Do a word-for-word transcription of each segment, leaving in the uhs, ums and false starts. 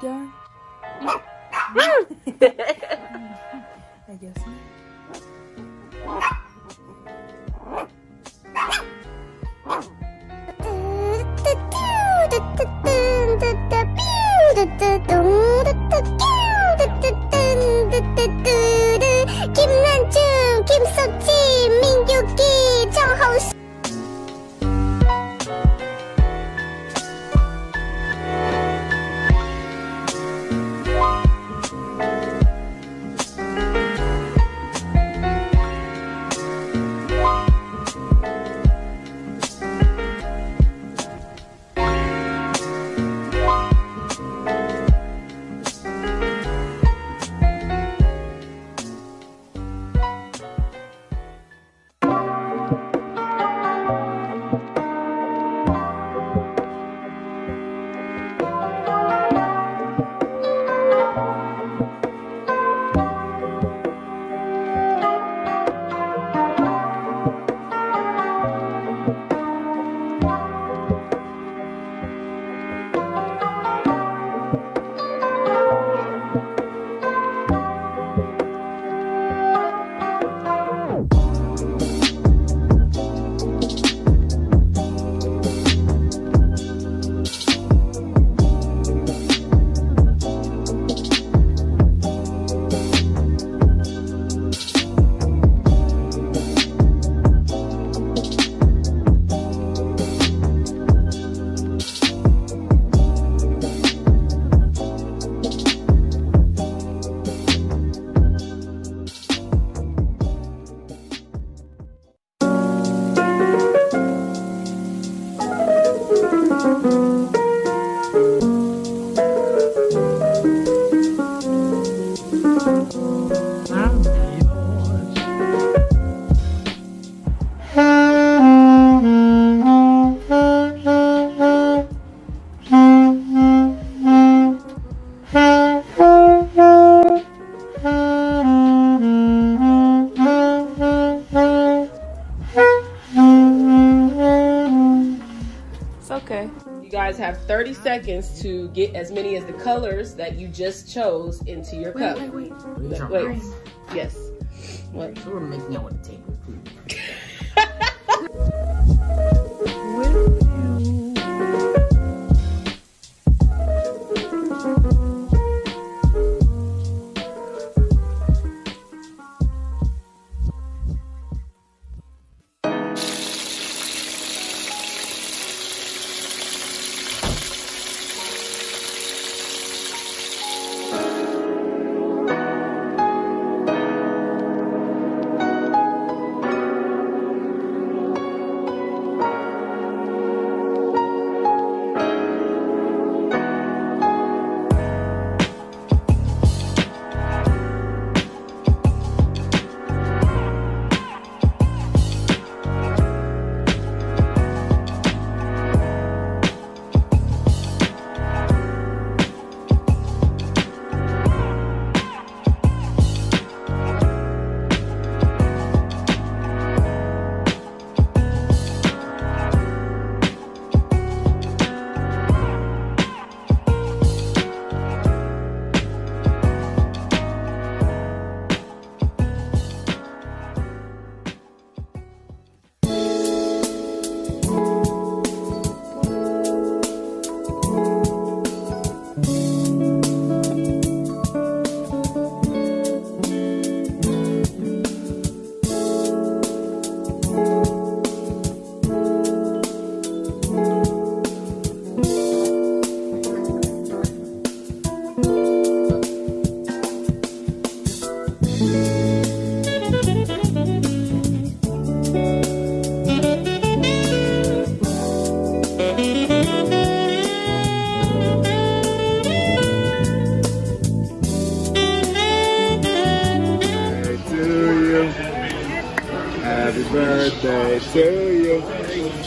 Darn. I guess not. Have thirty seconds to get as many as the colors that you just chose into your wait, cup. Wait, wait, wait. Wait. wait. Yes. What? So we're making out with the table.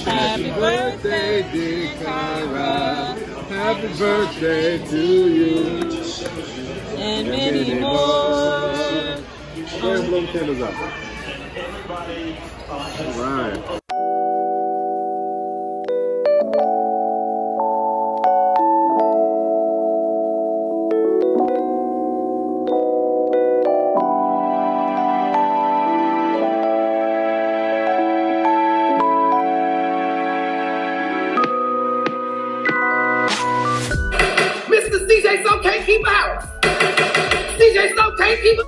Happy birthday, DeCaira. Happy birthday to you. And many more. And blow the candles up. All right. C J Snow can't keep a house. C J Snow can't keep a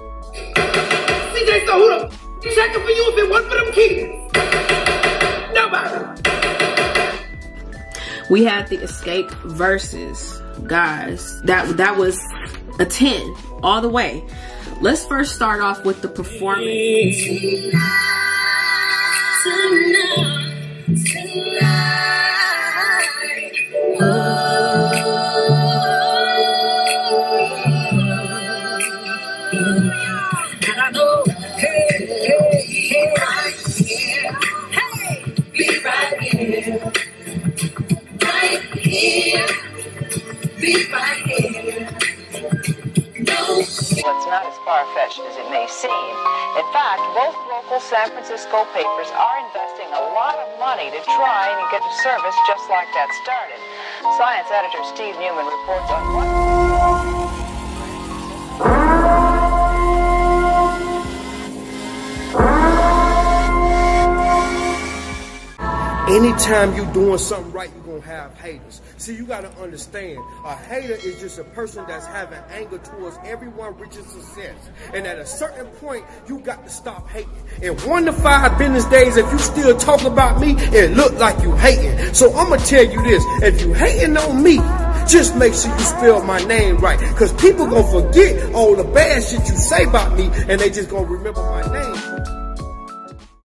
C J Snow, who the f checking for you if it wasn't for them kids? Nobody. We had the escape versus, guys. That that was a ten all the way. Let's first start off with the performance. Tonight, tonight, tonight. Oh. What's not as far-fetched as it may seem. In fact, both local San Francisco papers are investing a lot of money to try and get a service just like that started. Science editor Steve Newman reports on what... Anytime you're doing something right, you're going to have haters. See, you got to understand, a hater is just a person that's having anger towards everyone reaching success. And at a certain point, you got to stop hating. In one to five business days, if you still talk about me, it look like you hating. So I'm going to tell you this, if you hating on me, just make sure you spell my name right. Because people going to forget all the bad shit you say about me, and they just going to remember my name.